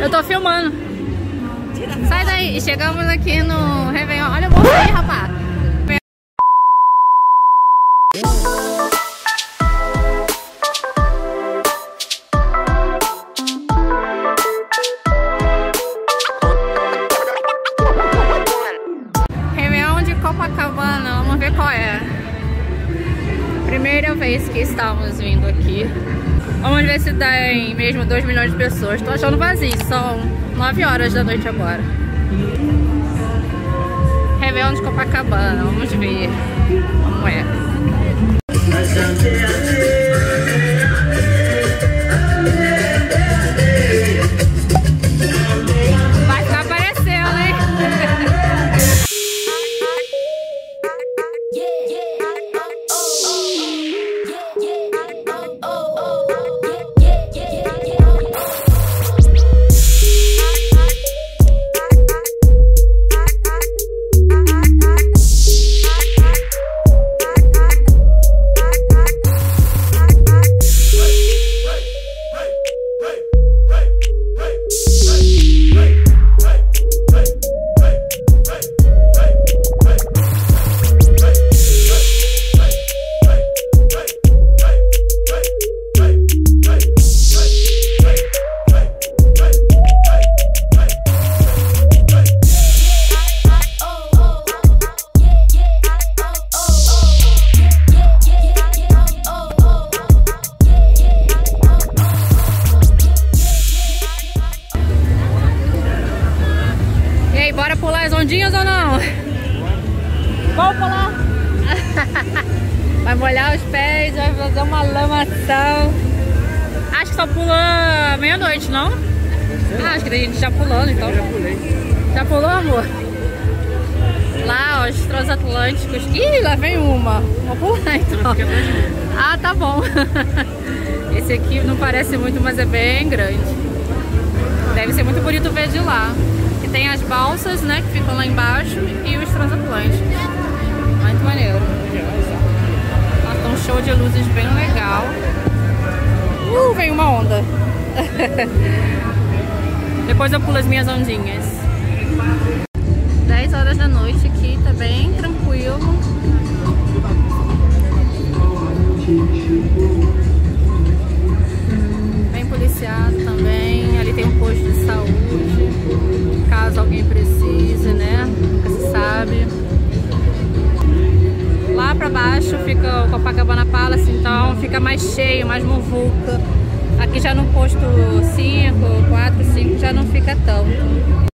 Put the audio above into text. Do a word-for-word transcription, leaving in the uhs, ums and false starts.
Eu tô filmando. Sai daí. Chegamos aqui no Réveillon. Olha o bolso aí, rapaz. Réveillon de Copacabana. Vamos ver qual é. Primeira vez que estamos vindo aqui. Vamos ver se tem mesmo dois milhões de pessoas. Tô achando vazio, são nove horas da noite agora. Réveillon de Copacabana, vamos ver como é. Vai ficar aparecendo, hein? Bora pular as ondinhas ou não? Vamos pular! Vai molhar os pés, vai fazer uma lamação. Acho que só pula meia-noite, não? Ah, acho que a gente já pulando, então. Eu já pulei. Já pulou, amor? Lá, ó, os transatlânticos. Ih, lá vem uma. Vou pular, então. Ah, tá bom. Esse aqui não parece muito, mas é bem grande. Deve ser muito bonito ver de lá. Tem as balsas, né, que ficam lá embaixo, e os transatlânticos. Muito maneiro. Ela tá um show de luzes bem legal. Uh, vem uma onda. Depois eu pulo as minhas ondinhas. dez horas da noite aqui, tá bem tranquilo. Bem policiado também. Ali tem um posto de saúde. Caso alguém precise, né? Nunca se sabe. Lá pra baixo fica o Copacabana Palace, então fica mais cheio, mais muvuca. Aqui já no posto cinco, quatro, cinco já não fica tanto.